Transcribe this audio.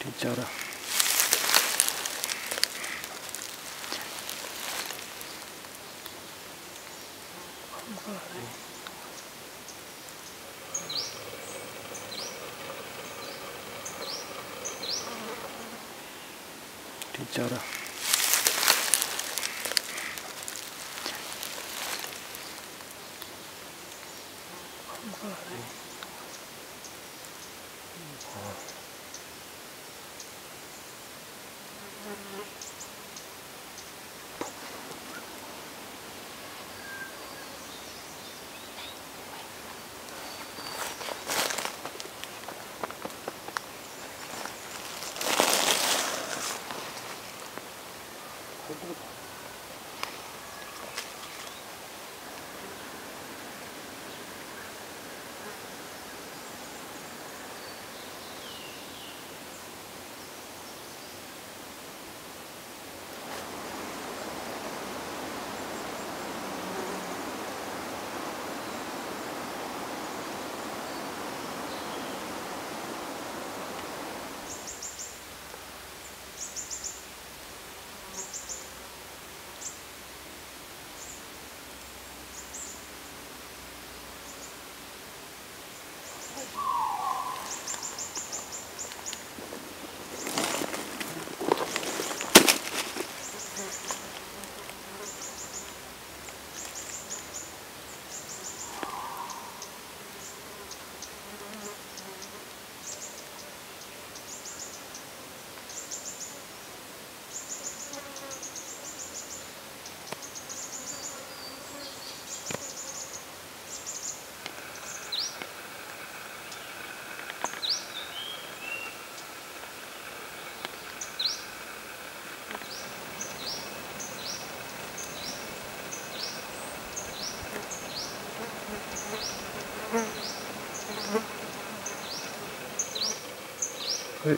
って言っちゃうな。はい。